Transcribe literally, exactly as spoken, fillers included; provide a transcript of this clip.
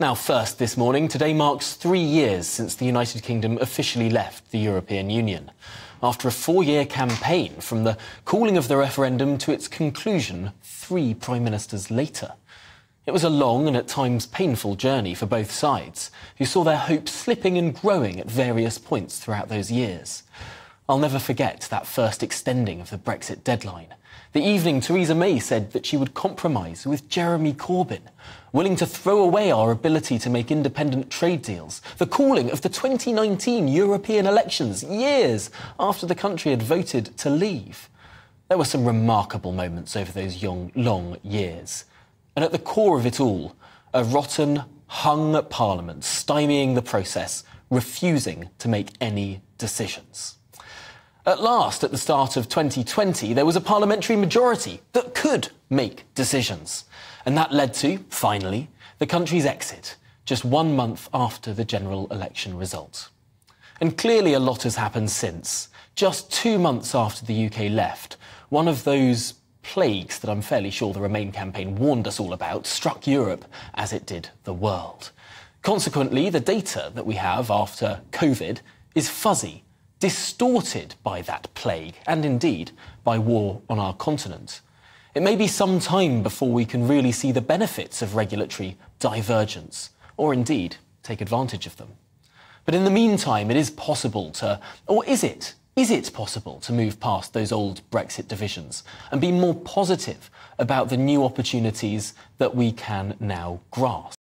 Now, first this morning, today marks three years since the United Kingdom officially left the European Union. After a four-year campaign, from the calling of the referendum to its conclusion three prime ministers later. It was a long and at times painful journey for both sides, who saw their hopes slipping and growing at various points throughout those years. I'll never forget that first extending of the Brexit deadline. The evening Theresa May said that she would compromise with Jeremy Corbyn, willing to throw away our ability to make independent trade deals, the calling of the twenty nineteen European elections, years after the country had voted to leave. There were some remarkable moments over those young, long years. And at the core of it all, a rotten, hung parliament stymieing the process, refusing to make any decisions. At last, at the start of twenty twenty, there was a parliamentary majority that could make decisions. And that led to, finally, the country's exit, just one month after the general election result. And clearly a lot has happened since. Just two months after the U K left, one of those plagues that I'm fairly sure the Remain campaign warned us all about struck Europe as it did the world. Consequently, the data that we have after COVID is fuzzy, distorted by that plague and, indeed, by war on our continent. It may be some time before we can really see the benefits of regulatory divergence or, indeed, take advantage of them. But in the meantime, it is possible to, or is it, is it possible to move past those old Brexit divisions and be more positive about the new opportunities that we can now grasp?